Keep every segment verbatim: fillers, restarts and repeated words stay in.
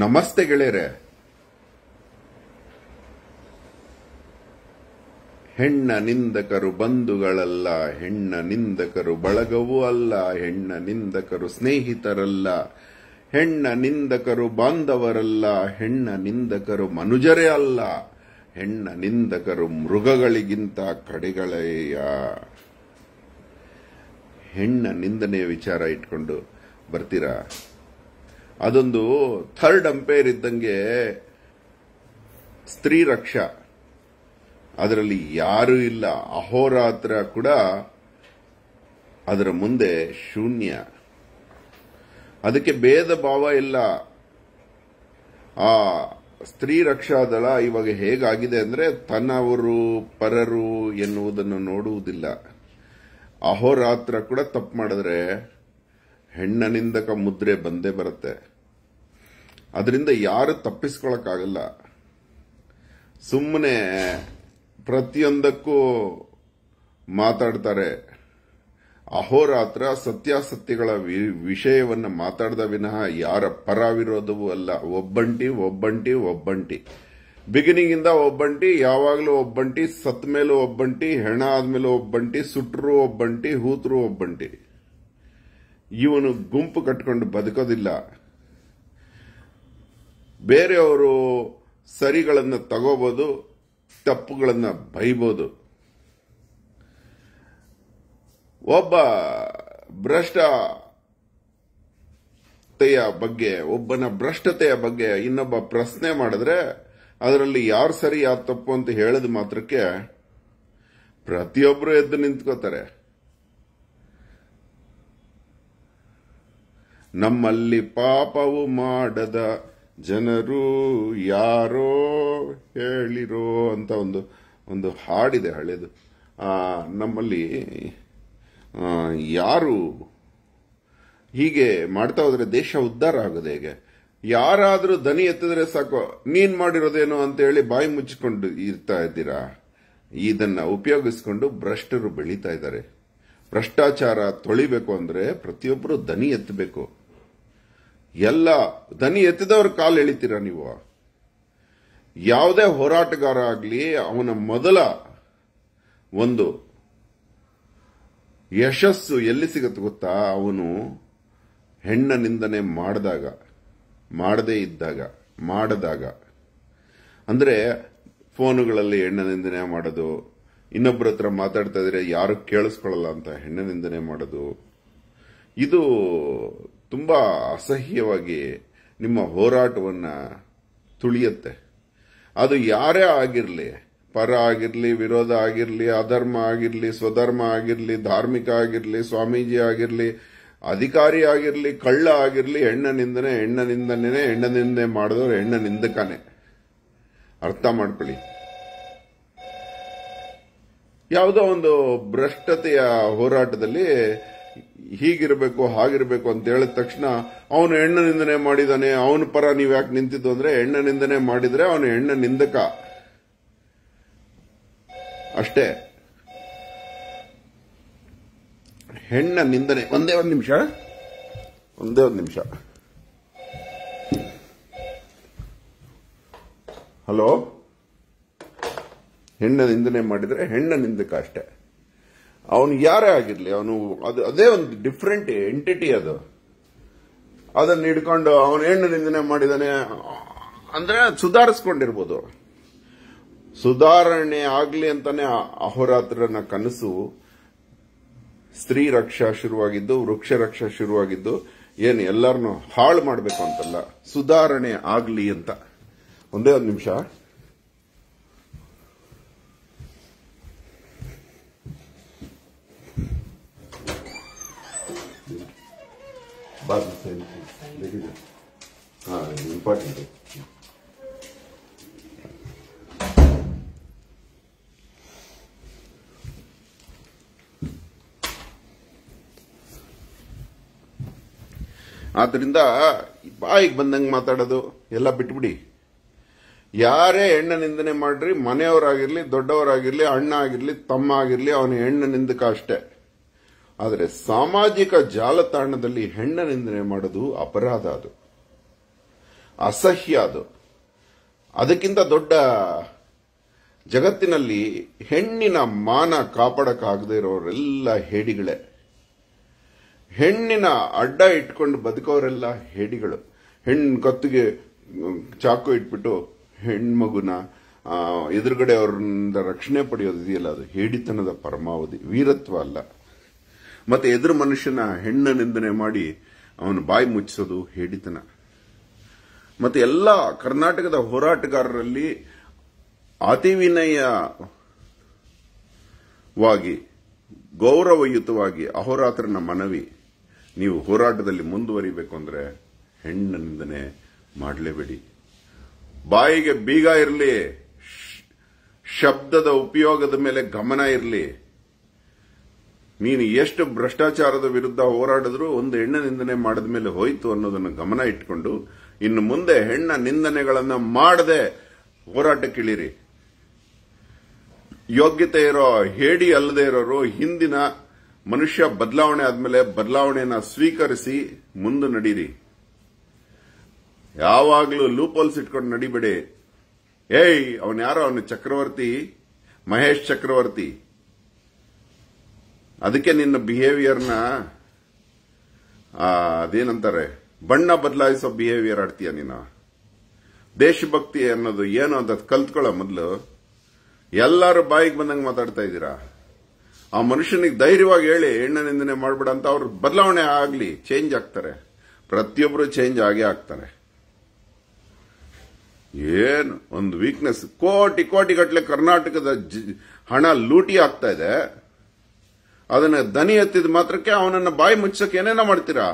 ನಮಸ್ತೆ ಗೆಳೆಯರೇ, ಹೆಣ್ಣ ನಿಂದಕರು ಬಂಧುಗಳಲ್ಲ, ಹೆಣ್ಣ ನಿಂದಕರು ಬಳಗವೂ ಅಲ್ಲ, ಹೆಣ್ಣ ನಿಂದಕರು ಸ್ನೇಹಿತರಲ್ಲ, ಹೆಣ್ಣ ನಿಂದಕರು ಬಾಂಧವರಲ್ಲ, ಹೆಣ್ಣ ನಿಂದಕರು ಮನುಜರೇ ಅಲ್ಲ, ಹೆಣ್ಣ ನಿಂದಕರು ಮೃಗಗಳಿಗಿಂತ ಕಡೆಗಳೆಯ. ಹೆಣ್ಣ ನಿಂದನೆಯ ವಿಚಾರ ಇಟ್ಕೊಂಡು ಬರ್ತೀರಾ? ಅದೊಂದು ಥರ್ಡ್ ಅಂಪೇರ್ ಇದ್ದಂಗೆ ಸ್ತ್ರೀ ರಕ್ಷಾ, ಅದರಲ್ಲಿ ಯಾರೂ ಇಲ್ಲ. ಅಹೋರಾತ್ರ ಕೂಡ ಅದರ ಮುಂದೆ ಶೂನ್ಯ. ಅದಕ್ಕೆ ಭೇದ ಭಾವ ಇಲ್ಲ. ಆ ಸ್ತ್ರೀ ರಕ್ಷಾ ದಳ ಇವಾಗ ಹೇಗಾಗಿದೆ ಅಂದ್ರೆ, ತನ್ನವರು ಪರರು ಎನ್ನುವುದನ್ನು ನೋಡುವುದಿಲ್ಲ. ಅಹೋರಾತ್ರ ಕೂಡ ತಪ್ಪು ಮಾಡಿದ್ರೆ ಹೆಣ್ಣ ನಿಂದಕ ಮುದ್ರೆ ಬಂದೇ ಬರುತ್ತೆ. ಅದರಿಂದ ಯಾರು ತಪ್ಪಿಸ್ಕೊಳಕ್ಕಾಗಲ್ಲ. ಸುಮ್ಮನೆ ಪ್ರತಿಯೊಂದಕ್ಕೂ ಮಾತಾಡ್ತಾರೆ. ಅಹೋರಾತ್ರ ಸತ್ಯಾಸತ್ಯಗಳ ವಿಷಯವನ್ನು ಮಾತಾಡದ ವಿನಃ ಯಾರ ಪರವಿರೋಧವೂ ಅಲ್ಲ. ಒಬ್ಬಂಟಿ ಒಬ್ಬಂಟಿ ಒಬ್ಬಂಟಿ, ಬಿಗಿನಿಂಗ್ ಇಂದ ಒಬ್ಬಂಟಿ, ಯಾವಾಗಲೂ ಒಬ್ಬಂಟಿ, ಸತ್ ಮೇಲೂ ಒಬ್ಬಂಟಿ, ಹೆಣ ಆದ್ಮೇಲೂ ಒಬ್ಬಂಟಿ, ಸುಟ್ರು ಒಬ್ಬಂಟಿ, ಹೂತ್ರು ಒಬ್ಬಂಟಿ. ಇವನು ಗುಂಪು ಕಟ್ಕೊಂಡು ಬದುಕೋದಿಲ್ಲ. ಬೇರೆಯವರು ಸರಿಗಳನ್ನು ತಗೋಬಹುದು, ತಪ್ಪುಗಳನ್ನು ಬೈಬೋದು. ಒಬ್ಬ ಭ್ರಷ್ಟತೆಯ ಬಗ್ಗೆ ಒಬ್ಬನ ಭ್ರಷ್ಟತೆಯ ಬಗ್ಗೆ ಇನ್ನೊಬ್ಬ ಪ್ರಶ್ನೆ ಮಾಡಿದ್ರೆ, ಅದರಲ್ಲಿ ಯಾರು ಸರಿ ಯಾರು ತಪ್ಪು ಅಂತ ಹೇಳಿದ ಮಾತ್ರಕ್ಕೆ ಪ್ರತಿಯೊಬ್ಬರು ಎದ್ದು ನಿಂತ್ಕೋತಾರೆ. ನಮ್ಮಲ್ಲಿ ಪಾಪವು ಮಾಡದ ಜನರು ಯಾರೋ ಹೇಳಿರೋ ಅಂತ ಒಂದು ಒಂದು ಹಾಡಿದೆ ಹಳೆಯದು. ನಮ್ಮಲ್ಲಿ ಯಾರು ಹೀಗೆ ಮಾಡ್ತಾ ಹೋದ್ರೆ ದೇಶ ಉದ್ಧಾರ ಆಗೋದು ಹೇಗೆ? ಯಾರಾದರೂ ದನಿ ಎತ್ತಿದ್ರೆ ಸಾಕು, ನೀನ್ ಮಾಡಿರೋದೇನೋ ಅಂತ ಹೇಳಿ ಬಾಯಿ ಮುಚ್ಚಿಕೊಂಡು ಇರ್ತಾ ಇದ್ದೀರಾ. ಇದನ್ನ ಉಪಯೋಗಿಸ್ಕೊಂಡು ಭ್ರಷ್ಟರು ಬೆಳೀತಾ ಇದ್ದಾರೆ. ಭ್ರಷ್ಟಾಚಾರ ತೊಳಿಬೇಕು ಅಂದ್ರೆ ಪ್ರತಿಯೊಬ್ಬರು ದನಿ ಎತ್ತಬೇಕು. ಎಲ್ಲ ದನಿ ಎತ್ತಿದವ್ರ ಕಾಲು ಎಳಿತೀರಾ ನೀವು? ಯಾವುದೇ ಹೋರಾಟಗಾರ ಆಗಲಿ, ಅವನ ಮೊದಲ ಒಂದು ಯಶಸ್ಸು ಎಲ್ಲಿ ಸಿಗುತ್ತೆ ಗೊತ್ತಾ? ಅವನು ಹೆಣ್ಣ ನಿಂದನೆ ಮಾಡಿದಾಗ, ಮಾಡದೇ ಇದ್ದಾಗ, ಮಾಡದಾಗ. ಅಂದರೆ ಫೋನುಗಳಲ್ಲಿ ಹೆಣ್ಣ ನಿಂದನೆ ಮಾಡೋದು, ಇನ್ನೊಬ್ಬರ ಹತ್ರ ಮಾತಾಡ್ತಾ ಇದ್ರೆ ಯಾರು ಕೇಳಿಸ್ಕೊಳ್ಳಲ್ಲ ಅಂತ ಹೆಣ್ಣ ನಿಂದನೆ ಮಾಡೋದು, ಇದು ತುಂಬಾ ಅಸಹ್ಯವಾಗಿ ನಿಮ್ಮ ಹೋರಾಟವನ್ನು ತುಳಿಯುತ್ತೆ. ಅದು ಯಾರೇ ಆಗಿರಲಿ, ಪರ ಆಗಿರಲಿ, ವಿರೋಧ ಆಗಿರಲಿ, ಅಧರ್ಮ ಆಗಿರಲಿ, ಸ್ವಧರ್ಮ ಆಗಿರಲಿ, ಧಾರ್ಮಿಕ ಆಗಿರಲಿ, ಸ್ವಾಮೀಜಿ ಆಗಿರಲಿ, ಅಧಿಕಾರಿ ಆಗಿರಲಿ, ಕಳ್ಳ ಆಗಿರಲಿ, ಹೆಣ್ಣ ನಿಂದನೆ ಹೆಣ್ಣ ನಿಂದನೆ ಹೆಣ್ಣ ನಿಂದನೆ ಮಾಡಿದವರು ಹೆಣ್ಣ ನಿಂದಕಾನೆ. ಅರ್ಥ ಮಾಡ್ಕೊಳ್ಳಿ. ಯಾವುದೋ ಒಂದು ಭ್ರಷ್ಟತೆಯ ಹೋರಾಟದಲ್ಲಿ ಹೀಗಿರಬೇಕು ಹಾಗಿರಬೇಕು ಅಂತ ಹೇಳಿದ ತಕ್ಷಣ ಅವನು ಹೆಣ್ಣ ನಿಂದನೆ ಮಾಡಿದಾನೆ, ಅವನ ಪರ ನೀವು ಯಾಕೆ ನಿಂತಿದ್ದು ಅಂದ್ರೆ, ಹೆಣ್ಣ ನಿಂದನೆ ಮಾಡಿದ್ರೆ ಅವನು ಹೆಣ್ಣ ನಿಂದಕ ಅಷ್ಟೇ. ಹೆಣ್ಣ ನಿಂದನೆ ಒಂದೇ ಒಂದು ನಿಮಿಷ ಒಂದೇ ಒಂದು ನಿಮಿಷ ಹಲೋ ಹೆಣ್ಣ ನಿಂದನೆ ಮಾಡಿದ್ರೆ ಹೆಣ್ಣ ನಿಂದಕ ಅಷ್ಟೇ. ಅವನು ಯಾರೇ ಆಗಿರಲಿ, ಅವನು ಅದು ಅದೇ ಒಂದು ಡಿಫ್ರೆಂಟ್ ಎಂಟಿಟಿ. ಅದು ಅದನ್ನು ಹಿಡ್ಕೊಂಡು ಅವನು ಹೆಣ್ಣು ನಿಂದನೆ ಮಾಡಿದಾನೆ ಅಂದ್ರೆ ಸುಧಾರಿಸ್ಕೊಂಡಿರ್ಬೋದು. ಸುಧಾರಣೆ ಆಗಲಿ ಅಂತಾನೆ ಅಹೋರಾತ್ರನ ಕನಸು. ಸ್ತ್ರೀ ರಕ್ಷಾ ಶುರುವಾಗಿದ್ದು, ವೃಕ್ಷ ರಕ್ಷಾ ಶುರುವಾಗಿದ್ದು, ಏನು ಎಲ್ಲರನ್ನು ಹಾಳು ಮಾಡಬೇಕು ಅಂತಲ್ಲ, ಸುಧಾರಣೆ ಆಗಲಿ ಅಂತ. ಒಂದೇ ಒಂದು ನಿಮಿಷ. ಇಂಪಾರ್ಟೆಂಟ್ ಆದ್ರಿಂದ ಬಾಯಿಗೆ ಬಂದಂಗೆ ಮಾತಾಡೋದು ಎಲ್ಲ ಬಿಟ್ಬಿಡಿ. ಯಾರೇ ಹೆಣ್ಣ ನಿಂದನೆ ಮಾಡ್ರಿ, ಮನೆಯವರಾಗಿರ್ಲಿ, ದೊಡ್ಡವರಾಗಿರ್ಲಿ, ಅಣ್ಣ ಆಗಿರ್ಲಿ, ತಮ್ಮ ಆಗಿರ್ಲಿ, ಅವನು ಹೆಣ್ಣ ನಿಂದಕ ಅಷ್ಟೇ. ಆದರೆ ಸಾಮಾಜಿಕ ಜಾಲತಾಣದಲ್ಲಿ ಹೆಣ್ಣ ನಿಂದನೆ ಮಾಡೋದು ಅಪರಾಧ. ಅದು ಅಸಹ್ಯ ಅದು. ಅದಕ್ಕಿಂತ ದೊಡ್ಡ ಜಗತ್ತಿನಲ್ಲಿ ಹೆಣ್ಣಿನ ಮಾನ ಕಾಪಾಡಕಾಗದೇ ಇರೋರೆಲ್ಲ ಹೇಡಿಗಳೇ. ಹೆಣ್ಣಿನ ಅಡ್ಡ ಇಟ್ಕೊಂಡು ಬದುಕೋರೆಲ್ಲ ಹೇಡಿಗಳು. ಹೆಣ್ಣು ಕತ್ತಿಗೆ ಚಾಕು ಇಟ್ಬಿಟ್ಟು ಹೆಣ್ಮಗುನ ಎದುರುಗಡೆ ಅವರಿಂದ ರಕ್ಷಣೆ ಪಡೆಯೋದಿದೆಯಲ್ಲ, ಅದು ಹೇಡಿತನದ ಪರಮಾವಧಿ, ವೀರತ್ವ ಅಲ್ಲ. ಮತ್ತೆ ಎದುರು ಮನುಷ್ಯನ ಹೆಣ್ಣ ನಿಂದನೆ ಮಾಡಿ ಅವನು ಬಾಯಿ ಮುಚ್ಚಿಸೋದು ಹೇಡಿತನ. ಮತ್ತೆ ಎಲ್ಲ ಕರ್ನಾಟಕದ ಹೋರಾಟಗಾರರಲ್ಲಿ ಅತಿವಿನಯವಾಗಿ ಗೌರವಯುತವಾಗಿ ಅಹೋರಾತ್ರನ ಮನವಿ, ನೀವು ಹೋರಾಟದಲ್ಲಿ ಮುಂದುವರಿಬೇಕು ಅಂದ್ರೆ ಹೆಣ್ಣ ನಿಂದನೆ ಮಾಡಲೇಬೇಡಿ. ಬಾಯಿಗೆ ಬೀಗ ಇರಲಿ, ಶಬ್ದದ ಉಪಯೋಗದ ಮೇಲೆ ಗಮನ ಇರಲಿ. ನೀನು ಎಷ್ಟು ಭ್ರಷ್ಟಾಚಾರದ ವಿರುದ್ಧ ಹೋರಾಡಿದ್ರೂ ಒಂದು ಹೆಣ್ಣ ನಿಂದನೆ ಮಾಡಿದ ಮೇಲೆ ಹೋಯಿತು ಅನ್ನೋದನ್ನು ಗಮನ ಇಟ್ಕೊಂಡು ಇನ್ನು ಮುಂದೆ ಹೆಣ್ಣ ನಿಂದನೆಗಳನ್ನು ಮಾಡದೆ ಹೋರಾಟಕ್ಕಿಳಿರಿ. ಯೋಗ್ಯತೆ ಇರೋ ಹೇಡಿ ಅಲ್ಲದೆ ಇರೋರು ಹಿಂದಿನ ಮನುಷ್ಯ ಬದಲಾವಣೆ ಆದಮೇಲೆ ಬದಲಾವಣೆಯನ್ನು ಸ್ವೀಕರಿಸಿ ಮುಂದೆ ನಡೀರಿ. ಯಾವಾಗಲೂ ಲೂಪೋಲ್ಸ್ ಇಟ್ಕೊಂಡು ನಡಿಬೇಡಿ. ಏಯ್ ಅವನು ಯಾರೋ, ಅವನು ಚಕ್ರವರ್ತಿ, ಮಹೇಶ್ ಚಕ್ರವರ್ತಿ, ಅದಕ್ಕೆ ನಿನ್ನ ಬಿಹೇವಿಯರ್ನ ಅದೇನಂತಾರೆ ಬಣ್ಣ ಬದಲಾಯಿಸೋ ಬಿಹೇವಿಯರ್ ಆಡ್ತೀಯ ನೀನು. ದೇಶಭಕ್ತಿ ಅನ್ನೋದು ಏನು ಅಂತ ಕಲ್ತ್ಕೊಳ್ಳೋ ಮೊದಲು. ಎಲ್ಲರೂ ಬಾಯಿಗೆ ಬಂದಂಗೆ ಮಾತಾಡ್ತಾ ಇದ್ದೀರಾ. ಆ ಮನುಷ್ಯನಿಗೆ ಧೈರ್ಯವಾಗಿ ಹೇಳಿ ಹೆಣ್ಣ ನಿಂದನೆ ಮಾಡಬೇಡ ಅಂತ. ಅವ್ರು ಬದಲಾವಣೆ ಆಗಲಿ, ಚೇಂಜ್ ಆಗ್ತಾರೆ. ಪ್ರತಿಯೊಬ್ಬರು ಚೇಂಜ್ ಆಗೇ ಆಗ್ತಾರೆ. ಏನು ಒಂದು ವೀಕ್ನೆಸ್, ಕೋಟಿ ಕೋಟಿ ಗಟ್ಟಲೆ ಕರ್ನಾಟಕದ ಹಣ ಲೂಟಿ ಆಗ್ತಾ ಇದೆ. ಅದನ್ನು ದನಿ ಎತ್ತಿದ ಮಾತ್ರಕ್ಕೆ ಅವನನ್ನು ಬಾಯಿ ಮುಚ್ಚಕ್ಕೆ ಏನೇನ ಮಾಡ್ತೀರಾ?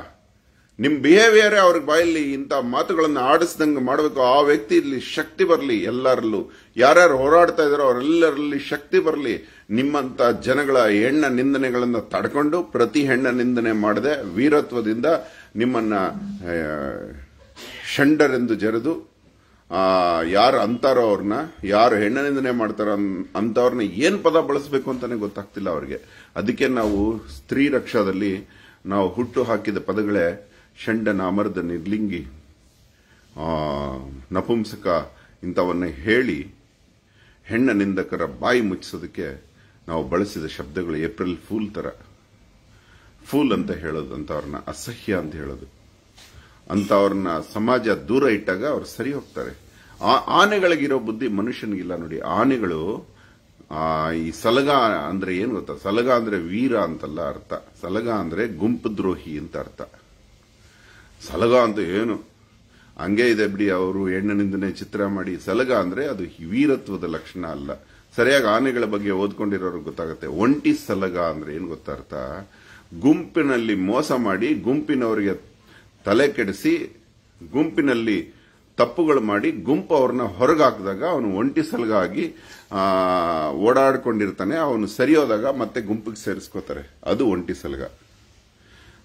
ನಿಮ್ಮ ಬಿಹೇವಿಯರೇ ಅವ್ರಿಗೆ ಬಾಯಲ್ಲಿ ಇಂಥ ಮಾತುಗಳನ್ನು ಆಡಿಸ್ದಂಗೆ ಮಾಡಬೇಕು. ಆ ವ್ಯಕ್ತಿ ಇಲ್ಲಿ ಶಕ್ತಿ ಬರಲಿ, ಎಲ್ಲರಲ್ಲೂ ಯಾರ್ಯಾರು ಹೋರಾಡ್ತಾ ಇದ್ದಾರೋ ಅವರೆಲ್ಲರಲ್ಲಿ ಶಕ್ತಿ ಬರಲಿ. ನಿಮ್ಮಂಥ ಜನಗಳ ಹೆಣ್ಣ ನಿಂದನೆಗಳನ್ನು ತಡ್ಕೊಂಡು ಪ್ರತಿ ಹೆಣ್ಣ ನಿಂದನೆ ಮಾಡದೆ ವೀರತ್ವದಿಂದ ನಿಮ್ಮನ್ನು ಷಂಡರೆಂದು ಜರೆದು ಯಾರು ಅಂತಾರೋ ಅವ್ರನ್ನ, ಯಾರು ಹೆಣ್ಣ ನಿಂದನೆ ಮಾಡ್ತಾರೋ ಅಂಥವ್ರನ್ನ ಏನು ಪದ ಬಳಸಬೇಕು ಅಂತಾನೆ ಗೊತ್ತಾಗ್ತಿಲ್ಲ ಅವ್ರಿಗೆ. ಅದಕ್ಕೆ ನಾವು ಸ್ತ್ರೀ ರಕ್ಷಾದಲ್ಲಿ ನಾವು ಹುಟ್ಟು ಹಾಕಿದ ಪದಗಳೇ ಷಂಡನ, ಅಮರ್ದ, ನಿರ್ಲಿಂಗಿ, ನಪುಂಸಕ ಇಂಥವನ್ನ ಹೇಳಿ ಹೆಣ್ಣ ನಿಂದಕರ ಬಾಯಿ ಮುಚ್ಚಿಸೋದಕ್ಕೆ ನಾವು ಬಳಸಿದ ಶಬ್ದಗಳು ಏಪ್ರಿಲ್ ಫೂಲ್ ತರ. ಫೂಲ್ ಅಂತ ಹೇಳೋದು, ಅಂತವ್ರನ್ನ ಅಸಹ್ಯ ಅಂತ ಹೇಳೋದು, ಅಂತವ್ರನ್ನ ಸಮಾಜ ದೂರ ಇಟ್ಟಾಗ ಅವ್ರು ಸರಿ ಹೋಗ್ತಾರೆ. ಆ ಆನೆಗಳಿಗಿರೋ ಬುದ್ಧಿ ಮನುಷ್ಯನಿಗಿಲ್ಲ ನೋಡಿ. ಆನೆಗಳು ಈ ಸಲಗ ಅಂದ್ರೆ ಏನು ಗೊತ್ತಾ? ಸಲಗ ಅಂದ್ರೆ ವೀರ ಅಂತಲ್ಲ ಅರ್ಥ, ಸಲಗ ಅಂದ್ರೆ ಗುಂಪು ದ್ರೋಹಿ ಅಂತ ಅರ್ಥ. ಸಲಗ ಅಂತ ಏನು ಹಂಗೆ ಇದೆ ಬಿಡಿ, ಅವರು ಹೆಣ್ಣಿನಿಂದನೇ ಚಿತ್ರ ಮಾಡಿ. ಸಲಗ ಅಂದ್ರೆ ಅದು ವೀರತ್ವದ ಲಕ್ಷಣ ಅಲ್ಲ. ಸರಿಯಾಗಿ ಆನೆಗಳ ಬಗ್ಗೆ ಓದ್ಕೊಂಡಿರೋರು ಗೊತ್ತಾಗುತ್ತೆ. ಒಂಟಿ ಸಲಗ ಅಂದ್ರೆ ಏನು ಗೊತ್ತಾರ್ಥ? ಗುಂಪಿನಲ್ಲಿ ಮೋಸ ಮಾಡಿ ಗುಂಪಿನವರಿಗೆ ತಲೆ ಕೆಡಿಸಿ ಗುಂಪಿನಲ್ಲಿ ತಪ್ಪುಗಳು ಮಾಡಿ ಗುಂಪು ಅವ್ರನ್ನ ಹೊರಗಾಕಿದಾಗ ಅವನು ಒಂಟಿ ಸಲಗ ಆಗಿ ಓಡಾಡ್ಕೊಂಡಿರ್ತಾನೆ. ಅವನು ಸರಿಯೋದಾಗ ಮತ್ತೆ ಗುಂಪಿಗೆ ಸೇರಿಸ್ಕೋತಾರೆ. ಅದು ಒಂಟಿ ಸಲಗ.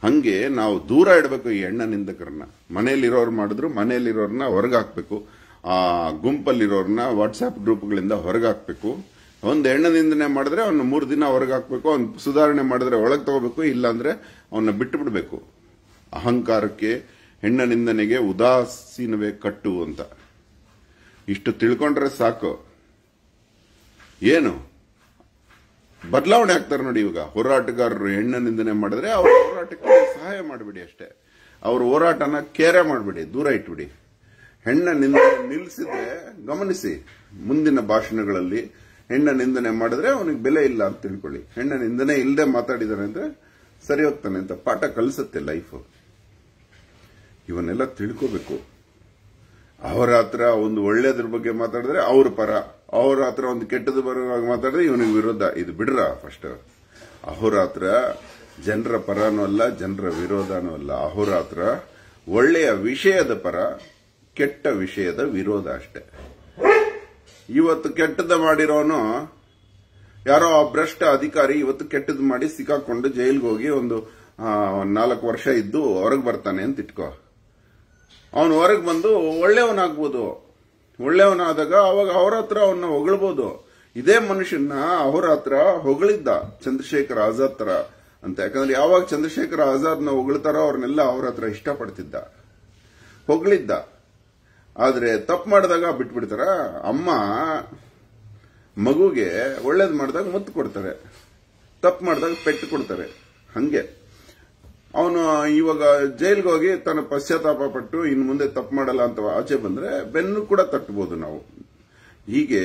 ಹಂಗೆ ನಾವು ದೂರ ಇಡಬೇಕು ಈ ಹೆಣ್ಣ ನಿಂದಕರನ್ನ. ಮನೆಯಲ್ಲಿರೋರು ಮಾಡಿದ್ರು ಮನೆಯಲ್ಲಿರೋರನ್ನ ಹೊರಗಾಕಬೇಕು, ಆ ಗುಂಪಲ್ಲಿರೋರನ್ನ ವಾಟ್ಸ್ಆ್ಯಪ್ ಗ್ರೂಪ್ಗಳಿಂದ ಹೊರಗಾಕಬೇಕು. ಒಂದು ಹೆಣ್ಣ ನಿಂದನೆ ಮಾಡಿದ್ರೆ ಅವನ್ನ ಮೂರು ದಿನ ಹೊರಗಾಕಬೇಕು, ಅವ್ನು ಸುಧಾರಣೆ ಮಾಡಿದ್ರೆ ಒಳಗೆ ತಗೋಬೇಕು, ಇಲ್ಲಾಂದ್ರೆ ಅವನ್ನ ಬಿಟ್ಟು ಬಿಡಬೇಕು. ಅಹಂಕಾರಕ್ಕೆ ಹೆಣ್ಣ ನಿಂದನೆಗೆ ಉದಾಸೀನವೇ ಕಟ್ಟು ಅಂತ ಇಷ್ಟು ತಿಳ್ಕೊಂಡ್ರೆ ಸಾಕು. ಏನು ಬದಲಾವಣೆ ಆಗ್ತಾರೆ ನೋಡಿ. ಇವಾಗ ಹೋರಾಟಗಾರರು ಹೆಣ್ಣ ನಿಂದನೆ ಮಾಡಿದ್ರೆ ಅವ್ರ ಹೋರಾಟಕ್ಕೆ ಸಹಾಯ ಮಾಡಬೇಡಿ ಅಷ್ಟೇ. ಅವ್ರ ಹೋರಾಟನ ಕೇರೆ ಮಾಡಬೇಡಿ, ದೂರ ಇಟ್ಬಿಡಿ. ಹೆಣ್ಣ ನಿಂದನೆ ನಿಲ್ಲಿಸಿದ್ರೆ ಗಮನಿಸಿ, ಮುಂದಿನ ಭಾಷಣಗಳಲ್ಲಿ ಹೆಣ್ಣ ನಿಂದನೆ ಮಾಡಿದ್ರೆ ಅವನಿಗೆ ಬೆಲೆ ಇಲ್ಲ ಅಂತ ತಿಳ್ಕೊಳ್ಳಿ. ಹೆಣ್ಣ ನಿಂದನೆ ಇಲ್ಲದೆ ಮಾತಾಡಿದಾರೆ ಅಂದ್ರೆ ಸರಿ ಹೋಗ್ತಾನೆ ಅಂತ ಪಾಠ ಕಲಿಸುತ್ತೆ ಲೈಫು. ಇವನ್ನೆಲ್ಲ ತಿಳ್ಕೋಬೇಕು. ಅಹೋರಾತ್ರ ಒಂದು ಒಳ್ಳೇದ್ರ ಬಗ್ಗೆ ಮಾತಾಡಿದ್ರೆ ಅವ್ರ ಪರ, ಅಹೋರಾತ್ರ ಒಂದು ಕೆಟ್ಟದ ಪರವಾಗಿ ಮಾತಾಡಿದ್ರೆ ಇವನಿಗೆ ವಿರೋಧ. ಇದು ಬಿಡ್ರ ಫಸ್ಟ್. ಅಹೋರಾತ್ರ ಜನರ ಪರನೂ ಅಲ್ಲ, ಜನರ ವಿರೋಧನೂ ಅಲ್ಲ. ಅಹೋರಾತ್ರ ಒಳ್ಳೆಯ ವಿಷಯದ ಪರ, ಕೆಟ್ಟ ವಿಷಯದ ವಿರೋಧ ಅಷ್ಟೆ. ಇವತ್ತು ಕೆಟ್ಟದ ಮಾಡಿರೋನು ಯಾರೋ ಭ್ರಷ್ಟ ಅಧಿಕಾರಿ ಇವತ್ತು ಕೆಟ್ಟದ್ದು ಮಾಡಿ ಸಿಕ್ಕಾಕೊಂಡು ಜೈಲ್ಗೆ ಹೋಗಿ ಒಂದು ನಾಲ್ಕು ವರ್ಷ ಇದ್ದು ಹೊರಗೆ ಬರ್ತಾನೆ ಅಂತ ಇಟ್ಕೋ. ಅವನು ಹೊರಗೆ ಬಂದು ಒಳ್ಳೆಯವನಾಗ್ಬೋದು. ಒಳ್ಳೆಯವನಾದಾಗ ಅವಾಗ ಅಹೋರಾತ್ರ ಅವನ್ನ ಹೊಗಳಬಹುದು. ಇದೇ ಮನುಷ್ಯನ ಅಹೋರಾತ್ರ ಹೊಗಳಿದ್ದ ಚಂದ್ರಶೇಖರ್ ಆಜಾದ್ ತರ ಅಂತ. ಯಾಕಂದ್ರೆ ಯಾವಾಗ ಚಂದ್ರಶೇಖರ್ ಆಜಾದ್ನ ಹೊಗಳ್ತಾರೋ ಅವ್ರನ್ನೆಲ್ಲ ಅಹೋರಾತ್ರ ಇಷ್ಟಪಡ್ತಿದ್ದ, ಹೊಗಳಿದ್ದ. ಆದ್ರೆ ತಪ್ಪು ಮಾಡಿದಾಗ ಬಿಟ್ಬಿಡ್ತಾರಾ? ಅಮ್ಮ ಮಗುಗೆ ಒಳ್ಳೇದು ಮಾಡಿದಾಗ ಮುತ್ತು ಕೊಡ್ತಾರೆ, ತಪ್ಪು ಮಾಡಿದಾಗ ಪೆಟ್ಟು ಕೊಡ್ತಾರೆ. ಹಂಗೆ ಅವನು ಇವಾಗ ಜೈಲಿಗೆ ಹೋಗಿ ತನ್ನ ಪಶ್ಚಾತ್ತಾಪ ಪಟ್ಟು ಇನ್ನು ಮುಂದೆ ತಪ್ಪು ಮಾಡಲ್ಲ ಅಂತ ಆಚೆ ಬಂದ್ರೆ ಬೆನ್ನು ಕೂಡ ತಟ್ಟಬಹುದು ನಾವು. ಹೀಗೆ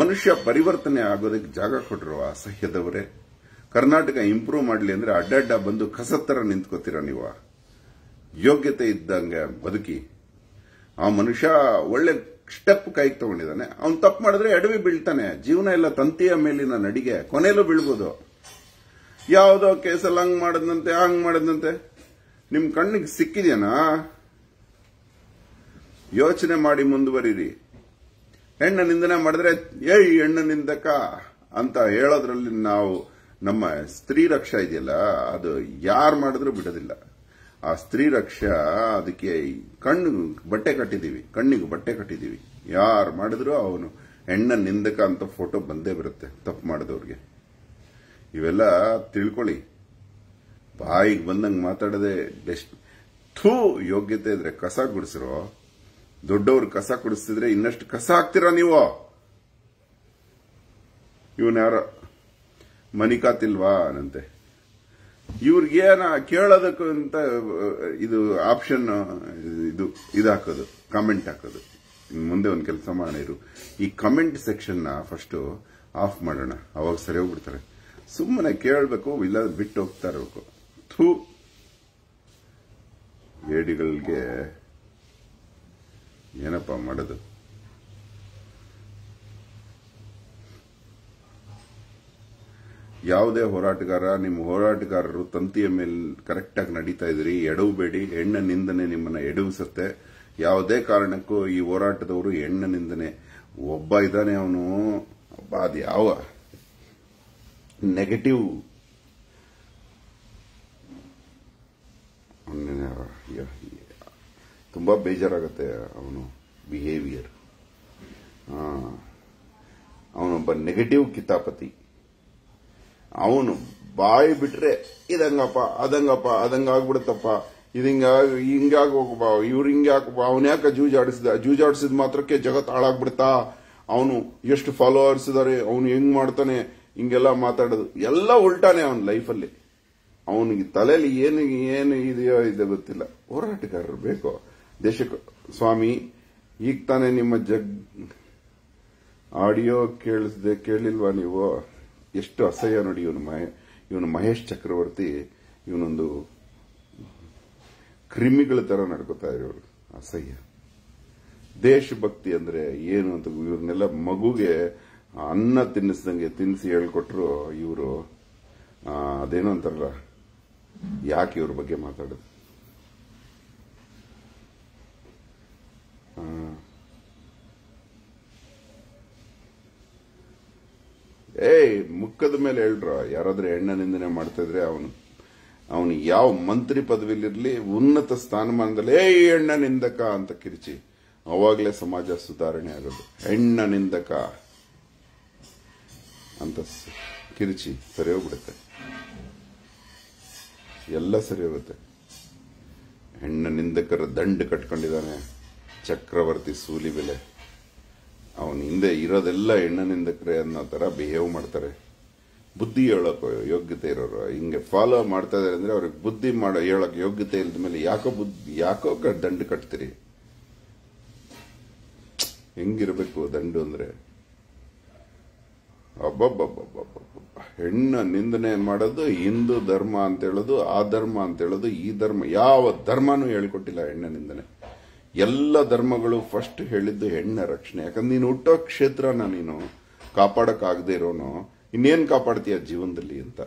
ಮನುಷ್ಯ ಪರಿವರ್ತನೆ ಆಗೋದಕ್ಕೆ ಜಾಗ ಕೊಟ್ಟರು ಅಸಹ್ಯದವರೇ. ಕರ್ನಾಟಕ ಇಂಪ್ರೂವ್ ಮಾಡಲಿ ಅಂದ್ರೆ ಅಡ್ಡಡ್ಡ ಬಂದು ಕಸತ್ತರ ನಿಂತ್ಕೋತೀರಾ ನೀವು? ಯೋಗ್ಯತೆ ಇದ್ದಂಗೆ ಬದುಕಿ. ಆ ಮನುಷ್ಯ ಒಳ್ಳೆ ಸ್ಟೆಪ್ ಕೈಗೆ ತಗೊಂಡಿದ್ದಾನೆ. ಅವ್ನು ತಪ್ಪು ಮಾಡಿದ್ರೆ ಎಡವಿ ಬೀಳ್ತಾನೆ. ಜೀವನ ಎಲ್ಲ ತಂತಿಯ ಮೇಲಿನ ನಡಿಗೆ, ಕೊನೆಯಲ್ಲೂ ಬೀಳ್ಬೋದು. ಯಾವುದೋ ಕೇಸಲ್ಲಿ ಹಂಗ್ ಮಾಡದಂತೆ ಹಂಗ್ ಮಾಡದಂತೆ ನಿಮ್ ಕಣ್ಣಿಗೆ ಸಿಕ್ಕಿದೆಯಾ? ಯೋಚನೆ ಮಾಡಿ ಮುಂದುವರಿರಿ. ಹೆಣ್ಣ ನಿಂದನೆ ಮಾಡಿದ್ರೆ ಏಯ್ ಹೆಣ್ಣ ನಿಂದಕ ಅಂತ ಹೇಳೋದ್ರಲ್ಲಿ ನಾವು, ನಮ್ಮ ಸ್ತ್ರೀ ರಕ್ಷಾ ಇದೆಯಲ್ಲ ಅದು ಯಾರು ಮಾಡಿದ್ರೂ ಬಿಡೋದಿಲ್ಲ. ಆ ಸ್ತ್ರೀ ರಕ್ಷಾ, ಅದಕ್ಕೆ ಕಣ್ಣು ಬಟ್ಟೆ ಕಟ್ಟಿದೀವಿ, ಕಣ್ಣಿಗೆ ಬಟ್ಟೆ ಕಟ್ಟಿದೀವಿ. ಯಾರು ಮಾಡಿದ್ರು ಅವನು ಹೆಣ್ಣ ನಿಂದಕ ಅಂತ ಫೋಟೋ ಬಂದೇ ಬರುತ್ತೆ ತಪ್ಪು ಮಾಡಿದವ್ರಿಗೆ. ಇವೆಲ್ಲ ತಿಳ್ಕೊಳ್ಳಿ. ಬಾಯಿಗೆ ಬಂದಂಗೆ ಮಾತಾಡದೆ ಬೆಸ್ಟ್. ಥೂ, ಯೋಗ್ಯತೆ ಇದ್ರೆ ಕಸ ಗುಡಿಸಿರೋ. ದೊಡ್ಡವರು ಕಸ ಕುಡಿಸ್ತಿದ್ರೆ ಇನ್ನಷ್ಟು ಕಸ ಹಾಕ್ತೀರಾ ನೀವು? ಇವನ್ ಯಾರ ಮನಿಕಾತಿಲ್ವಾ ಅನ್ನಂತೆ ಇವ್ರಿಗೇನ ಕೇಳೋದಕ್ಕಂತ ಇದು ಆಪ್ಷನ್ ಇದು ಇದಾಕೋದು, ಕಮೆಂಟ್ ಹಾಕೋದು. ಮುಂದೆ ಒಂದು ಕೆಲಸ ಮಾಡಿರು, ಈ ಕಮೆಂಟ್ ಸೆಕ್ಷನ್ನ ಫಸ್ಟು ಆಫ್ ಮಾಡೋಣ, ಅವಾಗ ಸರಿ ಹೋಗ್ಬಿಡ್ತಾರೆ. ಸುಮ್ಮನೆ ಕೇಳಬೇಕು, ಇಲ್ಲ ಬಿಟ್ಟು ಹೋಗ್ತಾ ಇರಬೇಕು. ಥೂ, ಏಡಿಗಳಿಗೆ ಏನಪ್ಪ ಮಾಡೋದು? ಯಾವುದೇ ಹೋರಾಟಗಾರ, ನಿಮ್ಮ ಹೋರಾಟಗಾರರು ತಂತಿಯ ಮೇಲೆ ಕರೆಕ್ಟಾಗಿ ನಡೀತಾ ಇದ್ರಿ, ಎಡವಬೇಡಿ. ಹೆಣ್ಣ ನಿಂದನೆ ನಿಮ್ಮನ್ನ ಎಡವಿಸುತ್ತೆ. ಯಾವುದೇ ಕಾರಣಕ್ಕೂ ಈ ಹೋರಾಟದವರು ಹೆಣ್ಣ ನಿಂದನೆ. ಒಬ್ಬ ಇದ್ದಾನೆ ಅವನು, ಒಬ್ಬ ಅದು ಯಾವ ನೆಗೆಟಿವ್ ತುಂಬಾ ಬೇಜಾರಾಗುತ್ತೆ ಅವನು ಬಿಹೇವಿಯರ್. ಅವನೊಬ್ಬ ನೆಗೆಟಿವ್ ಕಿತಾಪತಿ. ಅವನು ಬಾಯಿ ಬಿಟ್ರೆ ಇದಂಗಪ್ಪ ಅದಂಗಪ್ಪ ಅದಂಗ ಆಗ್ಬಿಡುತ್ತಪ್ಪ, ಇದಿಂಗ ಹಿಂಗಾಗ ಹೋಗಪ್ಪ, ಇವ್ರು ಹಿಂಗೆ ಹಾಕಪ್ಪ, ಅವನ ಯಾಕೆ ಜೂಜಾಡಿಸಿದ, ಜೂಜಾಡಿಸಿದ ಮಾತ್ರಕ್ಕೆ ಜಗತ್ ಹಾಳಾಗ್ಬಿಡ್ತಾ, ಅವನು ಎಷ್ಟು ಫಾಲೋವರ್ಸ್ ಇದಾರೆ, ಅವನು ಹೆಂಗ್ ಮಾಡ್ತಾನೆ, ಹಿಂಗೆಲ್ಲ ಮಾತಾಡೋದು ಎಲ್ಲ ಉಲ್ಟಾನೆ ಅವನ ಲೈಫಲ್ಲಿ. ಅವನಿಗೆ ತಲೆಯಲ್ಲಿ ಏನು ಏನು ಇದೆಯೋ ಇದೆ ಗೊತ್ತಿಲ್ಲ. ಹೋರಾಟಗಾರರು ಬೇಕೋ ದೇಶಕ್ಕೆ? ಸ್ವಾಮಿ, ಈಗ ತಾನೇ ನಿಮ್ಮ ಜಗ್ ಆಡಿಯೋ ಕೇಳಿಸದೆ ಕೇಳಿಲ್ವಾ ನೀವು? ಎಷ್ಟು ಅಸಹ್ಯ ನೋಡಿ. ಇವನು ಇವನು ಮಹೇಶ್ ಚಕ್ರವರ್ತಿ, ಇವನೊಂದು ಕ್ರಿಮಿಗಳ ತರ ನಡ್ಕೋತಾ ಇರೋರು. ಅಸಹ್ಯ. ದೇಶಭಕ್ತಿ ಅಂದ್ರೆ ಏನು ಅಂತ ಇವ್ರನ್ನೆಲ್ಲ ಮಗುಗೆ ಅನ್ನ ತಿನ್ನಿಸ್ದಂಗೆ ತಿನ್ನಿಸಿ ಹೇಳ್ಕೊಟ್ರು ಇವರು. ಅದೇನೋ ಅಂತಾರಲ್ಲ, ಯಾಕೆ ಇವ್ರ ಬಗ್ಗೆ ಮಾತಾಡೋದು? ಏಯ್, ಮುಖದ ಮೇಲೆ ಹೇಳ್ರ ಯಾರಾದ್ರೆ ಹೆಣ್ಣ ನಿಂದನೆ ಮಾಡ್ತಾ ಇದ್ರೆ, ಅವನು ಅವನು ಯಾವ ಮಂತ್ರಿ ಪದವಿಲಿರ್ಲಿ, ಉನ್ನತ ಸ್ಥಾನಮಾನದಲ್ಲಿ ಏಯ್ ಹೆಣ್ಣ ನಿಂದಕ ಅಂತ ಕಿರಿಚಿ. ಅವಾಗಲೇ ಸಮಾಜ ಸುಧಾರಣೆ ಆಗೋದು. ಹೆಣ್ಣ ನಿಂದಕ ಅಂತ ಕಿರಿಚಿ ಸರಿ ಹೋಗ್ಬಿಡುತ್ತೆ, ಎಲ್ಲ ಸರಿ ಹೋಗುತ್ತೆ. ಹೆಣ್ಣ ನಿಂದಕರ ದಂಡು ಕಟ್ಕೊಂಡಿದ್ದಾನೆ ಚಕ್ರವರ್ತಿ ಸೂಲಿ ಬೆಲೆ. ಅವನ ಹಿಂದೆ ಇರೋದೆಲ್ಲ ಹೆಣ್ಣ ನಿಂದಕರೆ ಅನ್ನೋ ತರ ಬಿಹೇವ್ ಮಾಡ್ತಾರೆ. ಬುದ್ಧಿ ಹೇಳೋಕೆ ಯೋಗ್ಯತೆ ಇರೋರು ಹಿಂಗೆ ಫಾಲೋ ಮಾಡ್ತಾ ಇದಾರೆ ಅಂದ್ರೆ ಅವ್ರಿಗೆ ಬುದ್ಧಿ ಮಾಡೋ ಹೇಳೋಕೆ ಯೋಗ್ಯತೆ ಇಲ್ಲದ ಮೇಲೆ ಯಾಕೋ ಬುದ್ಧಿ ಯಾಕೋ ದಂಡು ಕಟ್ತೀರಿ? ಹೆಂಗಿರಬೇಕು ದಂಡು ಅಂದ್ರೆ? ಒಬ್ಬೊಬ್ಬೊಬ್ಬೊಬ್ಬೊಬ್ಬ ಹೆಣ್ಣ ನಿಂದನೆ ಮಾಡೋದು, ಹಿಂದೂ ಧರ್ಮ ಅಂತ ಹೇಳೋದು, ಆ ಧರ್ಮ ಅಂತ ಹೇಳೋದು, ಈ ಧರ್ಮ, ಯಾವ ಧರ್ಮನೂ ಹೇಳಿಕೊಟ್ಟಿಲ್ಲ ಹೆಣ್ಣ ನಿಂದನೆ. ಎಲ್ಲ ಧರ್ಮಗಳು ಫಸ್ಟ್ ಹೇಳಿದ್ದು ಹೆಣ್ಣ ರಕ್ಷಣೆ. ಯಾಕಂದ್ರೆ ನೀನು ಹುಟ್ಟೋ ಕ್ಷೇತ್ರನ ನೀನು ಕಾಪಾಡೋಕ್ಕಾಗದೆ ಇರೋನು, ಇನ್ನೇನು ಕಾಪಾಡ್ತೀಯ ಜೀವನದಲ್ಲಿ ಅಂತ.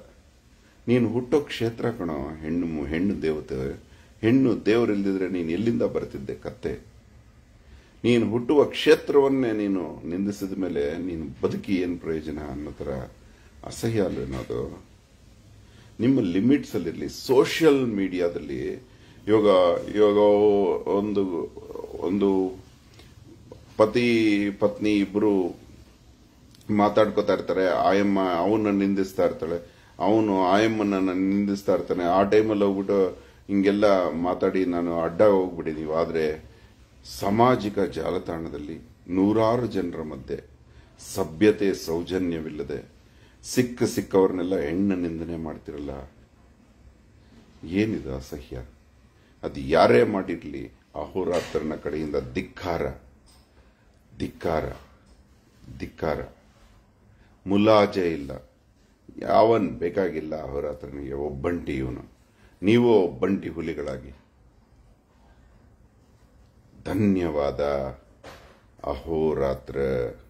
ನೀನು ಹುಟ್ಟೋ ಕ್ಷೇತ್ರ ಕಣೋ ಹೆಣ್ಣು, ಹೆಣ್ಣು ದೇವತೆ. ಹೆಣ್ಣು ದೇವರಿಲ್ಲದಿದ್ರೆ ನೀನು ಎಲ್ಲಿಂದ ಬರ್ತಿದ್ದೆ ಕತ್ತೆ? ನೀನು ಹುಟ್ಟುವ ಕ್ಷೇತ್ರವನ್ನೇ ನೀನು ನಿಂದಿಸಿದ ಮೇಲೆ ನೀನು ಬದುಕಿ ಏನು ಪ್ರಯೋಜನ ಅನ್ನೋ ಥರ ಅಸಹ್ಯ ಅಲ್ಲ ಅನ್ನೋದು. ನಿಮ್ಮ ಲಿಮಿಟ್ಸಲ್ಲಿರಲಿ. ಸೋಷಿಯಲ್ ಮೀಡಿಯಾದಲ್ಲಿ ಯೋಗ ಯೋಗ ಒಂದು ಒಂದು ಪತಿ ಪತ್ನಿ ಇಬ್ಬರು ಮಾತಾಡ್ಕೋತಾ ಇರ್ತಾರೆ. ಆಯಮ್ಮ ಅವನ್ನ ನಿಂದಿಸ್ತಾ ಇರ್ತಾಳೆ, ಅವನು ಆಯಮ್ಮನ ನಿಂದಿಸ್ತಾ ಇರ್ತಾನೆ. ಆ ಟೈಮಲ್ಲಿ ಹೋಗ್ಬಿಟ್ಟು ಹಿಂಗೆಲ್ಲ ಮಾತಾಡಿ ನಾನು ಅಡ್ಡ ಹೋಗ್ಬಿಟ್ಟಿದ್ದೀವಿ. ಆದರೆ ಸಾಮಾಜಿಕ ಜಾಲತಾಣದಲ್ಲಿ ನೂರಾರು ಜನರ ಮಧ್ಯೆ ಸಭ್ಯತೆ ಸೌಜನ್ಯವಿಲ್ಲದೆ ಸಿಕ್ಕ ಸಿಕ್ಕವರನ್ನೆಲ್ಲ ಹೆಣ್ಣ ನಿಂದನೆ ಮಾಡ್ತಿರಲ್ಲ, ಏನಿದು ಅಸಹ್ಯ. ಅದು ಯಾರೇ ಮಾಡಿರಲಿ ಅಹೋರಾತ್ರನ ಕಡೆಯಿಂದ ಧಿಕ್ಕಾರ ಧಿಕ್ಕಾರ ಧಿಕ್ಕಾರ. ಮುಲಾಜೆ ಇಲ್ಲ, ಯಾವನ್ ಬೇಕಾಗಿಲ್ಲ ಅಹೋರಾತ್ರನಿಗೆ. ಒಬ್ಬಂಟಿ ಇವನು, ನೀವು ಒಬ್ಬಂಟಿ ಹುಲಿಗಳಾಗಿ. ಧನ್ಯವಾದ ಅಹೋರಾತ್ರ.